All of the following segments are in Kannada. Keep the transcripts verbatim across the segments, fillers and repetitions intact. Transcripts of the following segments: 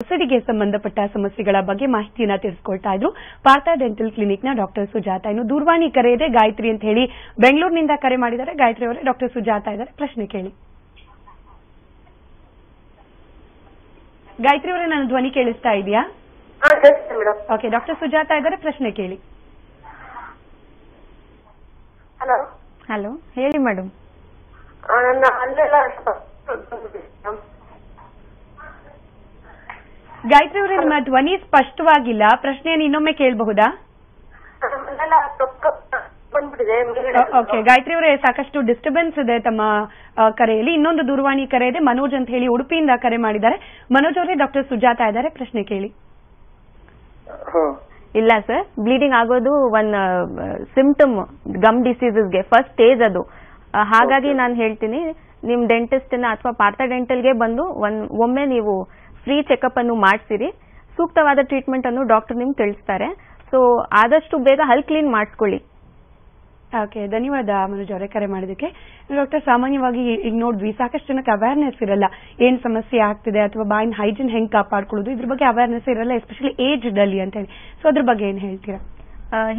ಹೊಸಡಿಗೆ ಸಂಬಂಧಪಟ್ಟ ಸಮಸ್ಯೆಗಳ ಬಗ್ಗೆ ಮಾಹಿತಿಯನ್ನು ತಿಳಿಸಿಕೊಳ್ತಾ ಇದ್ರು ಪಾರ್ಥ ಡೆಂಟಲ್ ಕ್ಲಿನಿಕ್ ನ ಡಾಕ್ಟರ್ ಸುಜಾತಾ ಇನ್ನು ದೂರವಾಣಿ ಕರೆ ಇದೆ ಗಾಯತ್ರಿ ಅಂತ ಹೇಳಿ ಬೆಂಗಳೂರಿನಿಂದ ಕರೆ ಮಾಡಿದ್ದಾರೆ ಗಾಯತ್ರಿ ಅವರೇ ಡಾಕ್ಟರ್ ಸುಜಾತಾ ಇದ್ದಾರೆ ಪ್ರಶ್ನೆ ಕೇಳಿ ಗಾಯತ್ರಿ ಅವರೇ ನಾನು ಧ್ವನಿ ಕೇಳಿಸ್ತಾ ಇದೆಯಾ ಹಾ ಕೇಳಿಸ್ತಾ ಮೇಡಂ ಓಕೆ ಡಾಕ್ಟರ್ ಸುಜಾತಾ ಇದ್ದಾರೆ ಪ್ರಶ್ನೆ ಕೇಳಿ ಹಲೋ ಹಲೋ ಹೇಳಿ ಮೇಡಂ ನನ್ನ ಅಲ್ಲೆಲ್ಲ गायत्री अवरे निम्म ध्वनि स्पष्टवागिल्ल प्रश्नेयन्न इन्नोम्मे केळबहुदा ओके गायत्री अवरे साकष्टु डिस्टर्बेंस इदे तम्म करेयल्लि इन्नोंदु दूरवाणी करे इदे मनोज अंत हेळि उडुपियिंद करे माडिदारे मनोज अवरे डॉक्टर सुजाता इद्दारे प्रश्ने केळि ಇಲ್ಲ ಸರ್ ಬ್ಲೀಡಿಂಗ್ ಆಗೋದು ಒನ್ ಸಿಂಪ್ಟಮ್ ಗಮ್ ಡಿಸೀಸಸ್ ಗೆ ಫಸ್ಟ್ ಸ್ಟೇಜ್ ಅದು ಹಾಗಾಗಿ ನಾನು ಹೇಳ್ತೀನಿ ನಿಮ್ಮ ಡೆಂಟಿಸ್ಟ್ ನ ಅಥವಾ ಪಾರ್ಥ ಡೆಂಟಲ್ ಗೆ ಬಂದು ಒಮ್ಮೆ ನೀವು ಫ್ರೀ ಚೆಕಪ್ ಅನ್ನು ಮಾಡ್ತೀರಿ ಸೂಕ್ತವಾದ ಟ್ರೀಟ್ಮೆಂಟ್ ಅನ್ನು ಡಾಕ್ಟರ್ ನಿಮಗೆ ತಿಳಿಸುತ್ತಾರೆ ಸೋ ಆದಷ್ಟು ಬೇಗ ಹಲ್ ಕ್ಲೀನ್ ಮಾಡ್ಕೊಳ್ಳಿ ಓಕೆ ಧನ್ಯವಾದ ಮನೋಜ್ ಅವರೇ ಕರೆ ಮಾಡಿದಕ್ಕೆ ಡಾಕ್ಟರ್ ಸಾಮಾನ್ಯವಾಗಿ ಈಗ ನೋಡಿದ್ವಿ ಸಾಕಷ್ಟು ಜನಕ್ಕೆ ಅವೇರ್ನೆಸ್ ಇರಲ್ಲ ಏನು ಸಮಸ್ಯೆ ಆಗ್ತಿದೆ ಅಥವಾ ಬಾಯಿನ ಹೈಜೀನ್ ಹೆಂಗೆ ಕಾಪಾಡಿಕೊಳ್ಳೋದು ಇದರ ಬಗ್ಗೆ ಅವೇರ್ನೆಸ್ ಇರಲ್ಲ ಎಸ್ಪೆಷಲಿ ಏಜ್ಡ್ ಅಲ್ಲಿ ಅಂತ ಹೇಳಿ ಸೋ ಅದರ ಬಗ್ಗೆ ಏನು ಹೇಳ್ತೀರಾ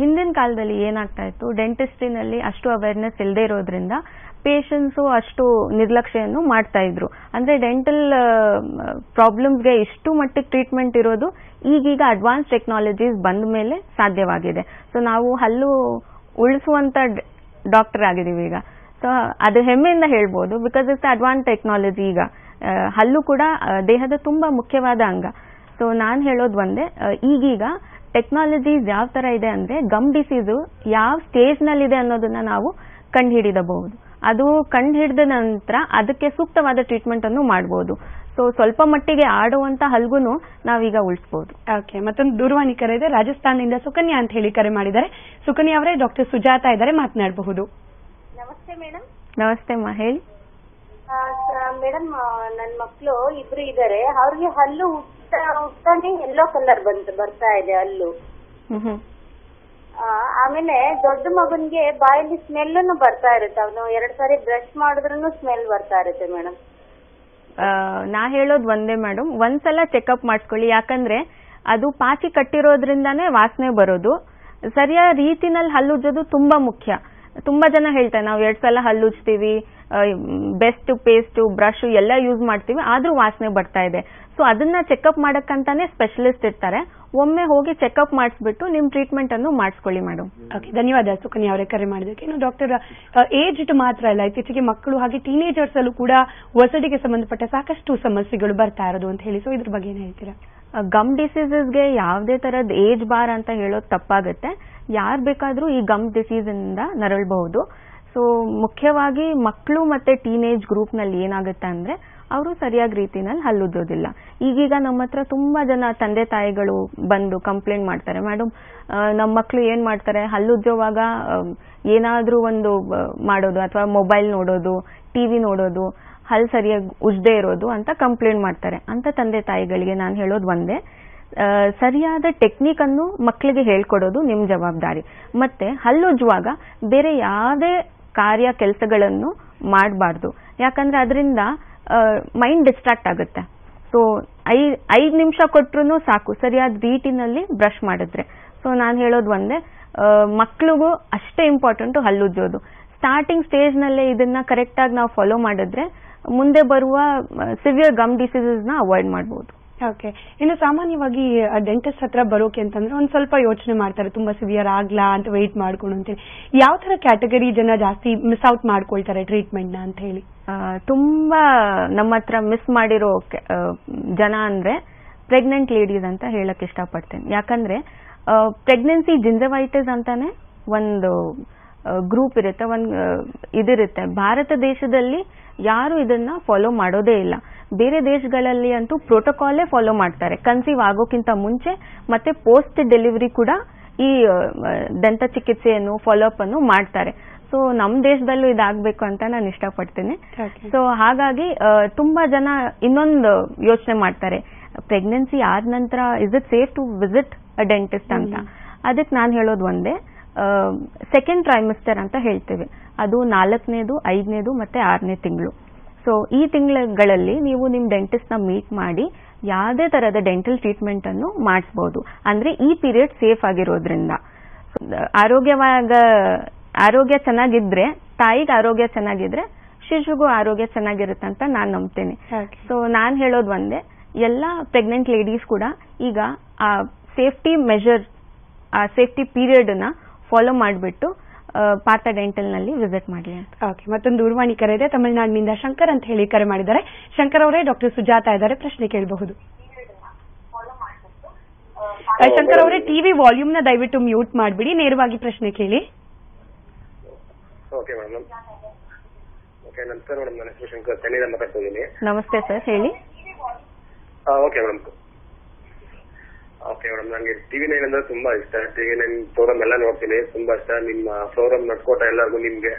ಹಿಂದಿನ ಕಾಲದಲ್ಲಿ ಏನಾಗ್ತಾ ಇತ್ತು ಡೆಂಟಿಸ್ಟಿನಲ್ಲಿ ಅಷ್ಟು ಅವೇರ್ನೆಸ್ ಇಲ್ಲದೆ ಇರೋದ್ರಿಂದ ಪೇಷಂಟ್ಸ್ ಅಷ್ಟು ನಿರ್ಲಕ್ಷ್ಯವನ್ನು ಮಾಡ್ತಾ ಇದ್ರು ಅಂದ್ರೆ ಡೆಂಟಲ್ ಪ್ರಾಬ್ಲಮ್ಸ್ ಗೆ ಇಷ್ಟು ಮಟ್ಟಿಗೆ ಟ್ರೀಟ್ಮೆಂಟ್ ಇರೋದು ಈಗೀಗ ಅಡ್ವಾನ್ಸ್ ಟೆಕ್ನಾಲಜೀಸ್ ಬಂದ ಮೇಲೆ ಸಾಧ್ಯವಾಗಿದೆ ಸೊ ನಾವು ಹಲ್ಲು ಉಳಿಸುವಂತ ಡಾಕ್ಟರ್ ಆಗಿದ್ದೀವಿ ಈಗ ಸೊ ಅದು ಹೆಮ್ಮೆಯಿಂದ ಹೇಳ್ಬೋದು ಬಿಕಾಸ್ ಇಟ್ಸ್ ಅಡ್ವಾನ್ಸ್ ಟೆಕ್ನಾಲಜಿ ಈಗ ಹಲ್ಲು ಕೂಡ ದೇಹದ ತುಂಬಾ ಮುಖ್ಯವಾದ ಅಂಗ ಸೊ ನಾನು ಹೇಳೋದು ಒಂದೇ ಈಗೀಗ ಟೆಕ್ನಾಲಜೀಸ್ ಯಾವ ತರ ಇದೆ ಅಂದ್ರೆ ಗಮ್ ಡಿಸೀಸ್ ಯಾವ ಸ್ಟೇಜ್ ನಲ್ಲಿದೆ ಅನ್ನೋದನ್ನ ನಾವು ಕಂಡುಹಿಡಿಯಬಹುದು ಅದು ಕಂಡುಹಿಡಿದ ನಂತರ ಅದಕ್ಕೆ ಸೂಕ್ತವಾದ ಟ್ರೀಟ್ಮೆಂಟ್ ಅನ್ನು ಮಾಡಬಹುದು ಸೊ ಸ್ವಲ್ಪ ಮಟ್ಟಿಗೆ ಆಡುವಂತ ಹಲ್ಗುನು ನಾವೀಗ ಉಳಿಸಬಹುದು ಓಕೆ ಮತ್ತೊಂದು ದೂರವಾಣಿ ಕರೆ ಇದೆ ರಾಜಸ್ಥಾನದಿಂದ ಸುಕನ್ಯಾ ಅಂತ ಹೇಳಿ ಕರೆ ಮಾಡಿದ್ದಾರೆ ಸುಕನ್ಯಾ ಅವರೇ ಡಾಕ್ಟರ್ ಸುಜಾತಾ ಇದ್ದಾರೆ ಮಾತನಾಡಬಹುದು ನಮಸ್ತೆ ಮೇಡಂ ನಮಸ್ತೆ ಮಾ ಹೇಳಿ ಮೇಡಂ ನನ್ನ ಮಕ್ಕಳು ಇಬ್ರು ಇದ್ದಾರೆ ಅವರಿಗೆ ಹಲ್ಲು ಉಟ್ಟಾನೆ ಎಲ್ಲೋ ಕಲರ್ ಬಂತು ಬರ್ತಾ ಇದೆ ಹಲ್ಲು ಆಮೇಲೆ ದೊಡ್ಡ ಮಗನಿಗೆ ಬಾಯಲ್ಲಿ ಸ್ಮೆಲ್ನು ಬರ್ತಾ ಇರುತ್ತೆ ಅವನು ಎರಡು ಸಾರಿ ಬ್ರಷ್ ಮಾಡಿದ್ರೂ ಸ್ಮೆಲ್ ಬರ್ತಾ ಇರುತ್ತೆ ಮೇಡಮ್ ನಾ ಹೇಳೋದು ಒಂದೇ ಮೇಡಮ್ ಒಂದ್ಸಲ ಚೆಕ್ಅಪ್ ಮಾಡ್ಕೊಳ್ಳಿ ಯಾಕಂದ್ರೆ ಅದು ಪಾಚಿ ಕಟ್ಟಿರೋದ್ರಿಂದಾನೇ ವಾಸನೆ ಬರೋದು ಸರಿಯಾದ ರೀತಿನಲ್ಲಿ ಹಲ್ಲುಜ್ಜೋದು ತುಂಬಾ ಮುಖ್ಯ ತುಂಬಾ ಜನ ಹೇಳ್ತಾರೆ ನಾವು ಎರಡು ಸಲ ಹಲ್ಲುಜ್ತೀವಿ ಬೆಸ್ಟ್ ಪೇಸ್ಟ್ ಬ್ರಷ್ ಎಲ್ಲ ಯೂಸ್ ಮಾಡ್ತೀವಿ ಆದ್ರೂ ವಾಸನೆ ಬರ್ತಾ ಇದೆ ಸೊ ಅದನ್ನ ಚೆಕ್ಅಪ್ ಮಾಡಕ್ಕಂತಾನೆ ಸ್ಪೆಷಲಿಸ್ಟ್ ಇರ್ತಾರೆ ಒಮ್ಮೆ ಹೋಗಿ ಚೆಕ್ಅಪ್ ಮಾಡಿಸ್ಬಿಟ್ಟು ನಿಮ್ ಟ್ರೀಟ್ಮೆಂಟ್ ಅನ್ನು ಮಾಡಿಸ್ಕೊಳ್ಳಿ ಮೇಡಮ್ ಓಕೆ ಧನ್ಯವಾದ ಸುಕನ್ಯಾ ಅವರೇ ಕರೆ ಮಾಡೋದಕ್ಕೆ ಇನ್ನು ಡಾಕ್ಟರ್ ಏಜ್ಡ್ ಮಾತ್ರ ಅಲ್ಲ ಇತ್ತೀಚೆಗೆ ಮಕ್ಕಳು ಹಾಗೆ ಟೀನೇಜರ್ಸ್ ಅಲ್ಲೂ ಕೂಡ ಒಸಡಿಗೆ ಸಂಬಂಧಪಟ್ಟ ಸಾಕಷ್ಟು ಸಮಸ್ಯೆಗಳು ಬರ್ತಾ ಇರೋದು ಅಂತ ಹೇಳಿ ಸೊ ಇದ್ರ ಬಗ್ಗೆ ಏನ್ ಹೇಳ್ತೀರಾ ಗಮ್ ಡಿಸೀಸಸ್ಗೆ ಯಾವುದೇ ತರದ ಏಜ್ ಬಾರ್ ಅಂತ ಹೇಳೋದು ತಪ್ಪಾಗುತ್ತೆ ಯಾರು ಬೇಕಾದ್ರೂ ಈ ಗಮ್ ಡಿಸೀಸ್ ಇಂದ ನರಳಬಹುದು ಸೊ ಮುಖ್ಯವಾಗಿ ಮಕ್ಕಳು ಮತ್ತೆ ಟೀನೇಜ್ ಗ್ರೂಪ್ ನಲ್ಲಿ ಏನಾಗುತ್ತೆ ಅಂದ್ರೆ ಅವರು ಸರಿಯಾಗಿ ರೀತಿನಲ್ಲಿ ಹಲ್ಲುಜ್ಜೋದಿಲ್ಲ ಈಗೀಗ ನಮ್ಮ ಹತ್ರ ತುಂಬಾ ಜನ ತಂದೆ ತಾಯಿಗಳು ಬಂದು ಕಂಪ್ಲೇಂಟ್ ಮಾಡ್ತಾರೆ ಮೇಡಮ್ ನಮ್ಮ ಮಕ್ಕಳು ಏನ್ ಮಾಡ್ತಾರೆ ಹಲ್ಲುಜ್ಜೋವಾಗ ಏನಾದ್ರೂ ಒಂದು ಮಾಡೋದು ಅಥವಾ ಮೊಬೈಲ್ ನೋಡೋದು ಟಿವಿ ನೋಡೋದು ಹಲ್ ಸರಿಯಾಗಿ ಉಜ್ಜದೇ ಇರೋದು ಅಂತ ಕಂಪ್ಲೇಂಟ್ ಮಾಡ್ತಾರೆ ಅಂತ ತಂದೆ ತಾಯಿಗಳಿಗೆ ನಾನು ಹೇಳೋದು ಒಂದೇ ಸರಿಯಾದ ಟೆಕ್ನಿಕ್ ಅನ್ನು ಮಕ್ಕಳಿಗೆ ಹೇಳ್ಕೊಡೋದು ನಿಮ್ಮ ಜವಾಬ್ದಾರಿ ಮತ್ತೆ ಹಲ್ಲುಜ್ಜುವಾಗ ಬೇರೆ ಯಾವುದೇ ಕಾರ್ಯ ಕೆಲಸಗಳನ್ನು ಮಾಡಬಾರ್ದು ಯಾಕಂದ್ರೆ ಅದರಿಂದ ಮೈಂಡ್ ಡಿಸ್ಟ್ರಾಕ್ಟ್ ಆಗುತ್ತೆ ಸೊ ಐ ಐದು ನಿಮಿಷ ಕೊಟ್ರು ಸಾಕು ಸರಿಯಾದ ರೀತಿನಲ್ಲಿ ಬ್ರಷ್ ಮಾಡಿದ್ರೆ ಸೊ ನಾನು ಹೇಳೋದು ಒಂದೇ ಮಕ್ಕಳಿಗೂ ಅಷ್ಟೇ ಇಂಪಾರ್ಟೆಂಟ್ ಹಲ್ಲುಜ್ಜೋದು ಸ್ಟಾರ್ಟಿಂಗ್ ಸ್ಟೇಜ್ ನಲ್ಲೇ ಇದನ್ನ ಕರೆಕ್ಟ್ ಆಗಿ ನಾವು ಫಾಲೋ ಮಾಡಿದ್ರೆ ಮುಂದೆ ಬರುವ ಸಿವಿಯರ್ ಗಮ್ ಡಿಸೀಸಸ್ ನ ಅವಾಯ್ಡ್ ಮಾಡಬಹುದು ಓಕೆ ಇನ್ನು ಸಾಮಾನ್ಯವಾಗಿ ಡೆಂಟಿಸ್ಟ್ ಹತ್ರ ಬರೋಕೆ ಅಂತಂದ್ರೆ ಒಂದ್ ಸ್ವಲ್ಪ ಯೋಚನೆ ಮಾಡ್ತಾರೆ ತುಂಬಾ ಸಿವಿಯರ್ ಆಗ್ಲಾ ಅಂತ ವೇಟ್ ಮಾಡ್ಕೊಂಡು ಅಂತೇಳಿ ಯಾವ ತರ ಕ್ಯಾಟಗರಿ ಜನ ಜಾಸ್ತಿ ಮಿಸ್ ಔಟ್ ಮಾಡ್ಕೊಳ್ತಾರೆ ಟ್ರೀಟ್ಮೆಂಟ್ ನ ಅಂತ ಹೇಳಿ ತುಂಬಾ ನಮ್ಮ ಹತ್ರ ಮಿಸ್ ಮಾಡಿರೋ ಜನ ಅಂದ್ರೆ ಪ್ರೆಗ್ನೆಂಟ್ ಲೇಡೀಸ್ ಅಂತ ಹೇಳಕ್ ಇಷ್ಟಪಡ್ತೇನೆ ಯಾಕಂದ್ರೆ ಪ್ರೆಗ್ನೆನ್ಸಿ ಜಿಂಜವೈಟಿಸ್ ಅಂತಾನೆ ಒಂದು ಗ್ರೂಪ್ ಇರುತ್ತೆ ಒಂದು ಇದಿರುತ್ತೆ ಭಾರತ ದೇಶದಲ್ಲಿ ಯಾರು ಇದನ್ನ ಫಾಲೋ ಮಾಡೋದೇ ಇಲ್ಲ ಬೇರೆ ದೇಶಗಳಲ್ಲಿ ಅಂತೂ ಪ್ರೋಟೋಕಾಲೇ ಫಾಲೋ ಮಾಡ್ತಾರೆ ಕನ್ಸೀವ್ ಆಗೋಕ್ಕಿಂತ ಮುಂಚೆ ಮತ್ತೆ ಪೋಸ್ಟ್ ಡೆಲಿವರಿ ಕೂಡ ಈ ದಂತ ಚಿಕಿತ್ಸೆಯನ್ನು ಫಾಲೋ ಅಪ್ ಅನ್ನು ಮಾಡ್ತಾರೆ ಸೊ ನಮ್ಮ ದೇಶದಲ್ಲೂ ಇದಾಗಬೇಕು ಅಂತ ನಾನು ಇಷ್ಟಪಡ್ತೀನಿ ಸೊ ಹಾಗಾಗಿ ತುಂಬಾ ಜನ ಇನ್ನೊಂದು ಯೋಚನೆ ಮಾಡ್ತಾರೆ ಪ್ರೆಗ್ನೆನ್ಸಿ ಆದ ನಂತರ is it safe to visit a dentist ಅಂತ ಅದಕ್ಕೆ ನಾನು ಹೇಳೋದು ಒಂದೇ ಸೆಕೆಂಡ್ ಟ್ರೈಮಿಸ್ಟರ್ ಅಂತ ಹೇಳ್ತೇವೆ ಅದು ನಾಲ್ಕನೇದು ಐದನೇದು ಮತ್ತೆ ಆರನೇ ತಿಂಗಳು ಸೊ ಈ ತಿಂಗಳುಗಳಲ್ಲಿ ನೀವು ನಿಮ್ಮ ಡೆಂಟಿಸ್ಟ್ ನ ಮೀಟ್ ಮಾಡಿ ಯಾವುದೇ ತರದ ಡೆಂಟಲ್ ಟ್ರೀಟ್ಮೆಂಟ್ ಅನ್ನು ಮಾಡಿಸಬಹುದು. ಅಂದ್ರೆ ಈ ಪೀರಿಯಡ್ ಸೇಫ್ ಆಗಿರೋದ್ರಿಂದ ಆರೋಗ್ಯವಾಗ ಆರೋಗ್ಯ ಚೆನ್ನಾಗಿದ್ರೆ ತಾಯಿಗೆ ಆರೋಗ್ಯ ಚೆನ್ನಾಗಿದ್ರೆ ಶಿಶುಗೂ ಆರೋಗ್ಯ ಚೆನ್ನಾಗಿರುತ್ತೆ ಅಂತ ನಾನು ನಂಬ್ತೇನೆ. ಸೊ ನಾನು ಹೇಳೋದು ಒಂದೇ, ಎಲ್ಲ ಪ್ರೆಗ್ನೆಂಟ್ ಲೇಡೀಸ್ ಕೂಡ ಈಗ ಆ ಸೇಫ್ಟಿ ಮೆಷರ್ ಆ ಸೇಫ್ಟಿ ಪೀರಿಯಡ್ ನ ಫಾಲೋ ಮಾಡಿಬಿಟ್ಟು ಪಾರ್ಥ ಡೆಂಟಲ್ ನಲ್ಲಿ ವಿಸಿಟ್ ಮಾಡಲಿ ಅಂತ. ಓಕೆ, ಮತ್ತೊಂದು ದೂರವಾಣಿ ಕರೆ ಇದೆ. ತಮಿಳುನಾಡಿನಿಂದ ಶಂಕರ್ ಅಂತ ಹೇಳಿ ಕರೆ ಮಾಡಿದ್ದಾರೆ. ಶಂಕರ್ ಅವರೇ, ಡಾಕ್ಟರ್ ಸುಜಾತಾ ಇದ್ದಾರೆ, ಪ್ರಶ್ನೆ ಕೇಳಬಹುದು. ಶಂಕರ್ ಅವರೇ, ಟಿವಿ ವಾಲ್ಯೂಮ್ ನ ದಯವಿಟ್ಟು ಮ್ಯೂಟ್ ಮಾಡಿಬಿಡಿ, ನೇರವಾಗಿ ಪ್ರಶ್ನೆ ಕೇಳಿ. Okay madam. ಓಕೆ, ನಮಸ್ಕಾರ ಮೇಡಮ್, ನನ್ನ ಹೆಸರು ಶಂಕರ್, ಚೆನ್ನೈಯಿಂದ ಮಾತಾಡ್ತಾ ಇದ್ದೀನಿ. ನಮಸ್ತೆ ಸರ್, ಹೇಳಿ. Okay madam. ಓಕೆ ಮೇಡಮ್, ನನಗೆ ಟಿವಿ ನೈನ್ ಅಂದ್ರೆ ತುಂಬಾ ಇಷ್ಟ. ಟಿವಿ ನೈನ್ ಪ್ರೋಗ್ರಾಮ್ ಎಲ್ಲ ನೋಡ್ತೀನಿ, ತುಂಬಾ ಇಷ್ಟ. ನಿಮ್ಮ ಪ್ರೋಗ್ರಾಮ್ ನಡ್ಕೋಟ ಎಲ್ಲರಿಗೂ, ನಿಮ್ಗೆ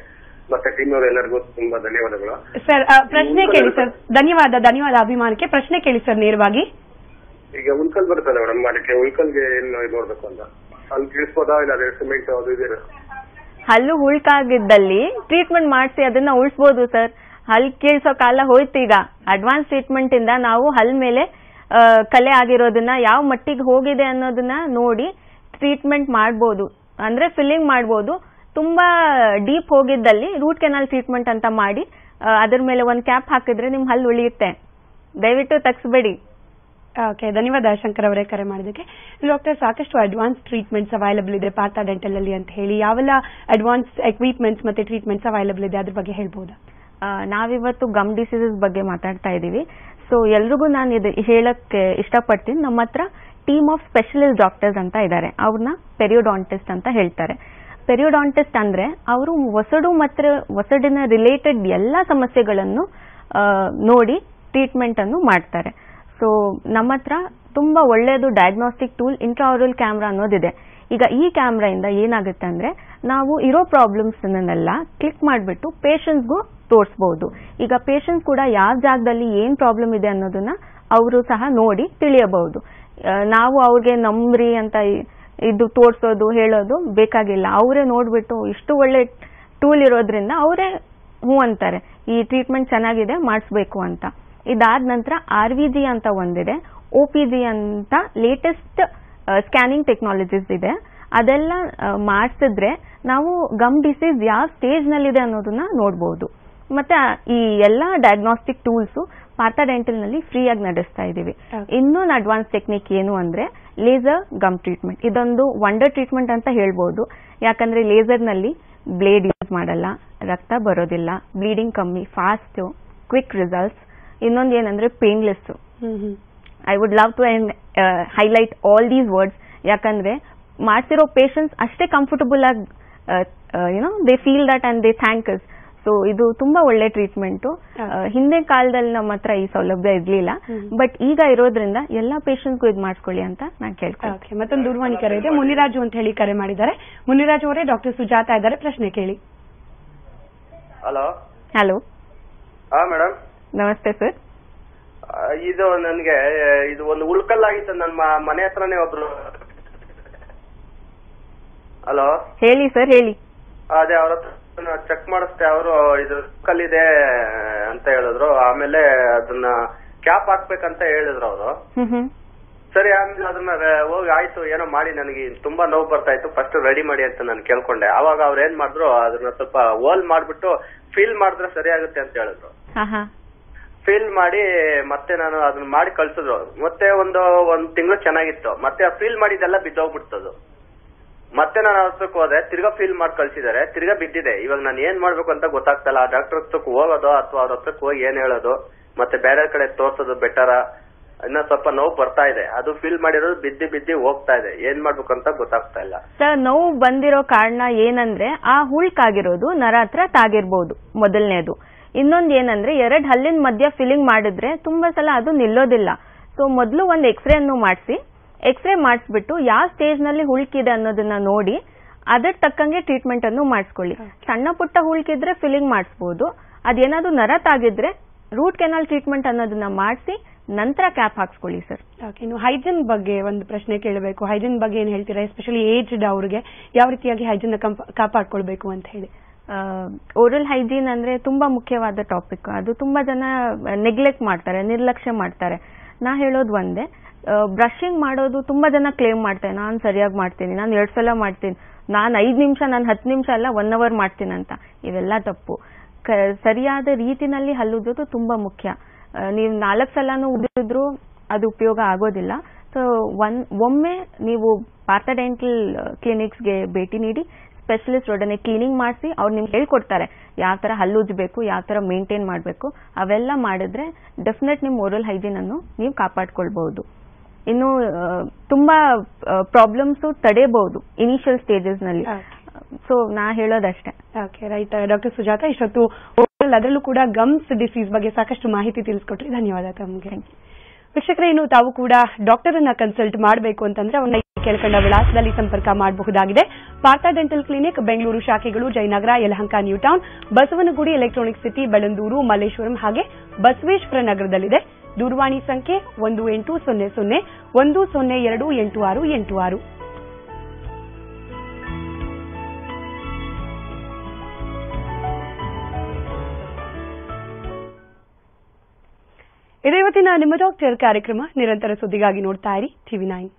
ಮತ್ತೆ ಟೀಮ್ ಅವರು ಎಲ್ಲರಿಗೂ ತುಂಬಾ ಧನ್ಯವಾದಗಳು ಸರ್. ಪ್ರಶ್ನೆ ಕೇಳಿ ಸರ್. ಧನ್ಯವಾದ, ಧನ್ಯವಾದ ಅಭಿಮಾನಕ್ಕೆ. ಪ್ರಶ್ನೆ ಕೇಳಿ ಸರ್, ನೇರವಾಗಿ. ಈಗ ಉಳ್ಕಲ್ ಬರುತ್ತಲ್ಲ ಮೇಡಮ್, ಅದಕ್ಕೆ ಉಳ್ಕಲ್ಗೆ ನೋಡ್ಬೇಕು ಅಂತ ಅಲ್ಲಿ ತಿಳಿಸ್ಬೋದಾ? ಇಲ್ಲ ಸಿಮೆಂಟ್ ಅದು ಇದೆ ಹಲ್ಲು ಉಳ್ಕಾಗಿದ್ದಲ್ಲಿ ಟ್ರೀಟ್ಮೆಂಟ್ ಮಾಡಿಸಿ ಅದನ್ನ ಉಳಿಸಬಹುದು ಸರ್. ಹಲ್ ಕೀಳ್ಸೋ ಕಾಲ ಹೋಯ್ತು. ಈಗ ಅಡ್ವಾನ್ಸ್ ಟ್ರೀಟ್ಮೆಂಟ್ ಇಂದ ನಾವು ಹಲ್ ಮೇಲೆ ಕಲೆ ಆಗಿರೋದನ್ನ ಯಾವ ಮಟ್ಟಿಗೆ ಹೋಗಿದೆ ಅನ್ನೋದನ್ನ ನೋಡಿ ಟ್ರೀಟ್ಮೆಂಟ್ ಮಾಡಬಹುದು. ಅಂದ್ರೆ ಫಿಲ್ಲಿಂಗ್ ಮಾಡಬಹುದು. ತುಂಬಾ ಡೀಪ್ ಹೋಗಿದ್ದಲ್ಲಿ ರೂಟ್ ಕೆನಾಲ್ ಟ್ರೀಟ್ಮೆಂಟ್ ಅಂತ ಮಾಡಿ ಅದರ ಮೇಲೆ ಒಂದು ಕ್ಯಾಪ್ ಹಾಕಿದ್ರೆ ನಿಮ್ ಹಲ್ಲು ಉಳಿಯುತ್ತೆ. ದಯವಿಟ್ಟು ತಗ್ಸ್ಬೇಡಿ. ಓಕೆ, ಧನ್ಯವಾದ ಶಂಕರ್ ಅವರೇ ಕರೆ ಮಾಡೋದಕ್ಕೆ. ಡಾಕ್ಟರ್, ಸಾಕಷ್ಟು ಅಡ್ವಾನ್ಸ್ ಟ್ರೀಟ್ಮೆಂಟ್ಸ್ ಅವೈಲಬಲ್ ಇದೆ ಪಾರ್ಥ ಡೆಂಟಲ್ ಅಲ್ಲಿ ಅಂತ ಹೇಳಿ, ಯಾವೆಲ್ಲ ಅಡ್ವಾನ್ಸ್ ಎಕ್ವಿಪ್ಮೆಂಟ್ಸ್ ಮತ್ತೆ ಟ್ರೀಟ್ಮೆಂಟ್ಸ್ ಅವೈಲಬಲ್ ಇದೆ ಅದ್ರ ಬಗ್ಗೆ ಹೇಳ್ಬೋದಾ? ನಾವಿವತ್ತು ಗಮ್ ಡಿಸೀಸಸ್ ಬಗ್ಗೆ ಮಾತಾಡ್ತಾ ಇದೀವಿ. ಸೊ ಎಲ್ರಿಗೂ ನಾನು ಇದು ಹೇಳಕ್ಕೆ ಇಷ್ಟಪಡ್ತೀನಿ, ನಮ್ಮ ಹತ್ರ ಟೀಮ್ ಆಫ್ ಸ್ಪೆಷಲಿಸ್ಟ್ ಡಾಕ್ಟರ್ಸ್ ಅಂತ ಇದ್ದಾರೆ. ಅವ್ರನ್ನ ಪೆರಿಯೋಡಾಂಟಿಸ್ಟ್ ಅಂತ ಹೇಳ್ತಾರೆ. ಪೆರಿಯೋಡಾಂಟಿಸ್ಟ್ ಅಂದ್ರೆ ಅವರು ಒಸಡು ಮತ್ತು ಒಸಡಿನ ರಿಲೇಟೆಡ್ ಎಲ್ಲ ಸಮಸ್ಯೆಗಳನ್ನು ನೋಡಿ ಟ್ರೀಟ್ಮೆಂಟ್ ಅನ್ನು ಮಾಡ್ತಾರೆ. ಸೊ ನಮ್ಮ ಹತ್ರ ತುಂಬಾ ಒಳ್ಳೆಯದು ಡಯಾಗ್ನೋಸ್ಟಿಕ್ ಟೂಲ್ ಇಂಟ್ರಾಒರಲ್ ಕ್ಯಾಮ್ರಾ ಅನ್ನೋದಿದೆ. ಈಗ ಈ ಕ್ಯಾಮ್ರಾ ಇಂದ ಏನಾಗುತ್ತೆ ಅಂದ್ರೆ ನಾವು ಇರೋ ಪ್ರಾಬ್ಲಮ್ಸ್ ಅನ್ನೆಲ್ಲ ಕ್ಲಿಕ್ ಮಾಡಿಬಿಟ್ಟು ಪೇಷಂಟ್ಸ್ಗೂ ತೋರಿಸಬಹುದು. ಈಗ ಪೇಷಂಟ್ ಕೂಡ ಯಾವ ಜಾಗದಲ್ಲಿ ಏನ್ ಪ್ರಾಬ್ಲಮ್ ಇದೆ ಅನ್ನೋದನ್ನ ಅವರು ಸಹ ನೋಡಿ ತಿಳಿಯಬಹುದು. ನಾವು ಅವ್ರಿಗೆ ನಂಬ್ರಿ ಅಂತ ಇದು ತೋರಿಸೋದು ಹೇಳೋದು ಬೇಕಾಗಿಲ್ಲ. ಅವರೇ ನೋಡ್ಬಿಟ್ಟು ಇಷ್ಟು ಒಳ್ಳೆ ಟೂಲ್ ಇರೋದ್ರಿಂದ ಅವರೇ ಹೂ ಅಂತಾರೆ, ಈ ಟ್ರೀಟ್ಮೆಂಟ್ ಚೆನ್ನಾಗಿದೆ ಮಾಡಿಸ್ಬೇಕು ಅಂತ. ಇದಾದ ನಂತರ ಆರ್ ವಿ ಜಿ ಅಂತ ಒಂದಿದೆ, ಒ ಪಿ ಜಿ ಅಂತ ಲೇಟೆಸ್ಟ್ ಸ್ಕ್ಯಾನಿಂಗ್ ಟೆಕ್ನಾಲಜೀಸ್ ಇದೆ. ಅದೆಲ್ಲ ಮಾಡಿಸಿದ್ರೆ ನಾವು ಗಮ್ ಡಿಸೀಸ್ ಯಾವ ಸ್ಟೇಜ್ ನಲ್ಲಿದೆ ಅನ್ನೋದನ್ನ ನೋಡಬಹುದು. ಮತ್ತೆ ಈ ಎಲ್ಲಾ ಡಯಾಗ್ನೋಸ್ಟಿಕ್ ಟೂಲ್ಸ್ ಪಾರ್ಥ ಡೆಂಟಲ್ ನಲ್ಲಿ ಫ್ರೀ ಆಗಿ ನಡೆಸ್ತಾ ಇದೀವಿ. ಇನ್ನೊಂದು ಅಡ್ವಾನ್ಸ್ ಟೆಕ್ನಿಕ್ ಏನು ಅಂದ್ರೆ ಲೇಸರ್ ಗಮ್ ಟ್ರೀಟ್ಮೆಂಟ್. ಇದೊಂದು ವಂಡರ್ ಟ್ರೀಟ್ಮೆಂಟ್ ಅಂತ ಹೇಳ್ಬಹುದು. ಯಾಕಂದ್ರೆ ಲೇಸರ್ ನಲ್ಲಿ ಬ್ಲೇಡ್ ಯೂಸ್ ಮಾಡಲ್ಲ, ರಕ್ತ ಬರೋದಿಲ್ಲ, ಬ್ಲೀಡಿಂಗ್ ಕಮ್ಮಿ, ಫಾಸ್ಟ್, ಕ್ವಿಕ್ ರಿಸಲ್ಟ್ಸ್. ಇನ್ನೊಂದು ಏನಂದ್ರೆ painless. I would love to highlight all these words. ಯಾಕಂದ್ರೆ ಮಾಡ್ತಿರೋ ಪೇಷಂಟ್ಸ್ ಅಷ್ಟೇ ಕಂಫರ್ಟಬಲ್ ಆಗಿ you know they feel that and they thank us. So ಇದು ತುಂಬಾ ಒಳ್ಳೆ ಟ್ರೀಟ್ಮೆಂಟ್. ಹಿಂದೆ ಕಾಲದಲ್ಲಿ ನಮ್ಮ ಹತ್ರ ಈ ಸೌಲಭ್ಯ ಇರ್ಲಿಲ್ಲ, ಬಟ್ ಈಗ ಇರೋದ್ರಿಂದ ಎಲ್ಲಾ ಪೇಷಂಟ್ಗೂ ಇದು ಮಾಡಿಸ್ಕೊಳ್ಳಿ ಅಂತ ನಾನು ಕೇಳ್ತೀನಿ. ಮತ್ತೊಂದು ದೂರವಾಣಿ ಕರೆ ಇದೆ. ಮುನಿರಾಜು ಅಂತ ಹೇಳಿ ಕರೆ ಮಾಡಿದ್ದಾರೆ. ಮುನಿರಾಜು ಅವರೇ, ಡಾಕ್ಟರ್ ಸುಜಾತಾ ಇದ್ದಾರೆ, ಪ್ರಶ್ನೆ ಕೇಳಿ. ಹಲೋ ಹಲೋ ಮೇಡಮ್, ನಮಸ್ತೆ ಸರ್. ಇದು ನನಗೆ ಇದು ಒಂದು ಉಳ್ಕಲ್ಲಾಗಿತ್ತು. ನನ್ನ ಮನೆ ಹತ್ರನೇ ಒಬ್ರು. ಹಲೋ ಹೇಳಿ ಸರ್, ಹೇಳಿ. ಅದೇ ಅವ್ರ ಹತ್ರ ಚೆಕ್ ಮಾಡಿಸ್ತೆ, ಅವರು ಇದು ಉಳ್ಕಲ್ಲಿದೆ ಅಂತ ಹೇಳಿದ್ರು. ಆಮೇಲೆ ಅದನ್ನ ಕ್ಯಾಪ್ ಹಾಕ್ಬೇಕಂತ ಹೇಳಿದ್ರು ಅವರು. ಸರಿ, ಆಮೇಲೆ ಅದನ್ನ ಹೋಗಿ ಆಯ್ತು ಏನೋ ಮಾಡಿ, ನನಗೆ ತುಂಬಾ ನೋವು ಬರ್ತಾ ಇತ್ತು, ಫಸ್ಟ್ ರೆಡಿ ಮಾಡಿ ಅಂತ ನಾನು ಕೇಳ್ಕೊಂಡೆ. ಅವಾಗ ಅವ್ರ ಏನ್ ಮಾಡಿದ್ರು, ಅದನ್ನ ಸ್ವಲ್ಪ ಹೋಲ್ ಮಾಡ್ಬಿಟ್ಟು ಫೀಲ್ ಮಾಡಿದ್ರೆ ಸರಿ ಆಗುತ್ತೆ ಅಂತ ಹೇಳಿದ್ರು. ಫೀಲ್ ಮಾಡಿ ಮತ್ತೆ ನಾನು ಅದನ್ನ ಮಾಡಿ ಕಳ್ಸಿದ್ರು. ಮತ್ತೆ ಒಂದು ಒಂದ್ ತಿಂಗಳು ಚೆನ್ನಾಗಿತ್ತು. ಮತ್ತೆ ಫೀಲ್ ಮಾಡಿದೆಲ್ಲ ಬಿದ್ದೋಗ್ಬಿಡ್ತದು. ಮತ್ತೆ ನಾನು ಅವ್ರ ಹತ್ರಕ್ಕೆ ಹೋದೆ, ತಿರ್ಗಾ ಫೀಲ್ ಮಾಡಿ ಕಳ್ಸಿದಾರೆ, ತಿರ್ಗಾ ಬಿದ್ದಿದೆ. ಇವಾಗ ನಾನು ಏನ್ ಮಾಡ್ಬೇಕು ಅಂತ ಗೊತ್ತಾಗ್ತಲ್ಲ. ಆ ಡಾಕ್ಟರ್ ಹತ್ರಕ್ಕೆ ಹೋಗೋದು ಅಥವಾ ಅವ್ರ ಹತ್ರಕ್ಕೆ ಹೋಗಿ ಏನ್ ಹೇಳೋದು, ಮತ್ತೆ ಬೇರೆ ಕಡೆ ತೋರ್ಸೋದು ಬೆಟರ? ಇನ್ನ ಸ್ವಲ್ಪ ನೋವು ಬರ್ತಾ ಇದೆ, ಅದು ಫೀಲ್ ಮಾಡಿರೋದು ಬಿದ್ದಿ ಬಿದ್ದಿ ಹೋಗ್ತಾ ಇದೆ. ಏನ್ ಮಾಡ್ಬೇಕು ಅಂತ ಗೊತ್ತಾಗ್ತಾ ಇಲ್ಲ ಸರ್. ನೋವು ಬಂದಿರೋ ಕಾರಣ ಏನಂದ್ರೆ ಆ ಹುಳ್ಕಾಗಿರೋದು ನರ ಹತ್ರ ತಾಗಿರ್ಬೋದು, ಮೊದಲನೇದು. ಇನ್ನೊಂದ್ ಏನಂದ್ರೆ ಎರಡ್ ಹಲ್ಲಿನ ಮಧ್ಯ ಫಿಲ್ಲಿಂಗ್ ಮಾಡಿದ್ರೆ ತುಂಬಾ ಸಲ ಅದು ನಿಲ್ಲೋದಿಲ್ಲ. ಸೊ ಮೊದಲು ಒಂದು ಎಕ್ಸ್ರೇ ಅನ್ನು ಮಾಡಿಸಿ, ಎಕ್ಸ್ರೇ ಮಾಡಿಸ್ಬಿಟ್ಟು ಯಾವ ಸ್ಟೇಜ್ ನಲ್ಲಿ ಹುಳ್ಕಿದೆ ಅನ್ನೋದನ್ನ ನೋಡಿ ಅದರ ತಕ್ಕಂಗೆ ಟ್ರೀಟ್ಮೆಂಟ್ ಅನ್ನು ಮಾಡಿಸ್ಕೊಳ್ಳಿ. ಸಣ್ಣ ಪುಟ್ಟ ಹುಳ್ಕಿದ್ರೆ ಫಿಲ್ಲಿಂಗ್ ಮಾಡಿಸ್ಬಹುದು. ಅದೇನಾದ್ರು ನರ ತಾಗಿದ್ರೆ ರೂಟ್ ಕೆನಾಲ್ ಟ್ರೀಟ್ಮೆಂಟ್ ಅನ್ನೋದನ್ನ ಮಾಡಿಸಿ ನಂತರ ಕ್ಯಾಪ್ ಹಾಕ್ಸ್ಕೊಳ್ಳಿ ಸರ್. ಓಕೆ, ನೀವು ಹೈಜಿನ್ ಬಗ್ಗೆ ಒಂದು ಪ್ರಶ್ನೆ ಕೇಳಬೇಕು. ಹೈಜಿನ್ ಬಗ್ಗೆ ಏನ್ ಹೇಳ್ತೀರಾ? ಎಸ್ಪೆಷಲಿ ಏಜ್ಡ್ ಅವ್ರಿಗೆ ಯಾವ ರೀತಿಯಾಗಿ ಹೈಜಿನ್ ಕಾಪಾಡ್ಕೊಳ್ಬೇಕು ಅಂತ ಹೇಳಿ. ಓರಲ್ ಹೈಜೀನ್ ಅಂದ್ರೆ ತುಂಬಾ ಮುಖ್ಯವಾದ ಟಾಪಿಕ್. ಅದು ತುಂಬಾ ಜನ ನೆಗ್ಲೆಕ್ಟ್ ಮಾಡ್ತಾರೆ, ನಿರ್ಲಕ್ಷ್ಯ ಮಾಡ್ತಾರೆ. ನಾ ಹೇಳೋದು ಒಂದೇ, ಬ್ರಷಿಂಗ್ ಮಾಡೋದು ತುಂಬಾ ಜನ ಕ್ಲೇಮ್ ಮಾಡ್ತಾರೆ, ನಾನು ಸರಿಯಾಗಿ ಮಾಡ್ತೀನಿ, ನಾನು ಎರಡು ಸಲ ಮಾಡ್ತೀನಿ, ನಾನು ಐದು ನಿಮಿಷ, ನಾನು ಹತ್ತು ನಿಮಿಷ ಅಲ್ಲ ಒನ್ ಅವರ್ ಮಾಡ್ತೀನಿ ಅಂತ. ಇವೆಲ್ಲ ತಪ್ಪು. ಸರಿಯಾದ ರೀತಿನಲ್ಲಿ ಹಲ್ಲುಜ್ಜೋದು ತುಂಬಾ ಮುಖ್ಯ. ನೀವು ನಾಲ್ಕು ಸಲನೂ ಉಜ್ಜಿದ್ರು ಅದು ಉಪಯೋಗ ಆಗೋದಿಲ್ಲ. ಸೊ ಒನ್ ಒಮ್ಮೆ ನೀವು ಪಾರ್ಥ ಡೆಂಟಲ್ ಕ್ಲಿನಿಕ್ಸ್ಗೆ ಭೇಟಿ ನೀಡಿ, ಸ್ಪೆಷಲಿಸ್ಟ್ ಒಡನೆ ಕ್ಲೀನಿಂಗ್ ಮಾಡಿಸಿ ಅವ್ರು ನಿಮ್ಗೆ ಹೇಳ್ಕೊಡ್ತಾರೆ ಯಾವ ಥರ ಹಲ್ಲುಜ್ಜಬೇಕು, ಯಾವ ಥರ ಮೇಂಟೈನ್ ಮಾಡಬೇಕು. ಅವೆಲ್ಲ ಮಾಡಿದ್ರೆ ಡೆಫಿನೆಟ್ ನಿಮ್ಮ ಓರಲ್ ಹೈಜೀನನ್ನು ನೀವು ಕಾಪಾಡ್ಕೊಳ್ಬಹುದು. ಇನ್ನು ತುಂಬಾ ಪ್ರಾಬ್ಲಮ್ಸ್ ತಡೆಯಬಹುದು ಇನಿಷಿಯಲ್ ಸ್ಟೇಜಸ್ನಲ್ಲಿ. ಸೊ ನಾ ಹೇಳೋದಷ್ಟೇ. ಓಕೆ, ರೈಟ್ ಡಾಕ್ಟರ್ ಸುಜಾತ, ಇಷ್ಟೊತ್ತು ಓರಲ್ ಅದರಲ್ಲೂ ಕೂಡ ಗಮ್ಸ್ ಡಿಸೀಸ್ ಬಗ್ಗೆ ಸಾಕಷ್ಟು ಮಾಹಿತಿ ತಿಳಿಸ್ಕೊಟ್ರಿ. ಧನ್ಯವಾದ ತಮಗೆ. ವೀಕ್ಷಕರೇ, ಇನ್ನು ತಾವು ಕೂಡ ಡಾಕ್ಟರ್ ಅನ್ನ ಕನ್ಸಲ್ಟ್ ಮಾಡಬೇಕು ಅಂತಂದ್ರೆ ಅವನ್ನ ಕೆಳಕಂಡ ವಿಳಾಸದಲ್ಲಿ ಸಂಪರ್ಕ ಮಾಡಬಹುದಾಗಿದೆ. ಪಾರ್ಥ ಡೆಂಟಲ್ ಕ್ಲಿನಿಕ್ ಬೆಂಗಳೂರು ಶಾಖೆಗಳು ಜಯನಗರ, ಯಲಹಂಕ, ನ್ಯೂಟೌನ್, ಬಸವನ ಗುಡಿ, ಎಲೆಕ್ಟ್ರಾನಿಕ್ ಸಿಟಿ, ಬಲಂದೂರು, ಮಲ್ಲೇಶ್ವರಂ ಹಾಗೆ ಬಸವೇಶ್ವರ ನಗರದಲ್ಲಿದೆ. ದೂರವಾಣಿ ಸಂಖ್ಯೆ ಒಂದು ಎಂಟು ಸೊನ್ನೆ ಸೊನ್ನೆ ಒಂದು ಸೊನ್ನೆ ಎರಡು ಎಂಟು ಆರು ಎಂಟು ಆರು. ಇದೇ ಇವತ್ತಿನ ನಿಮ್ಮ ಡಾಕ್ಟರ್ ಕಾರ್ಯಕ್ರಮ. ನಿರಂತರ ಸುದ್ದಿಗಾಗಿ ನೋಡ್ತಾ ಇರಿ ಟಿವಿ ನೈನ್.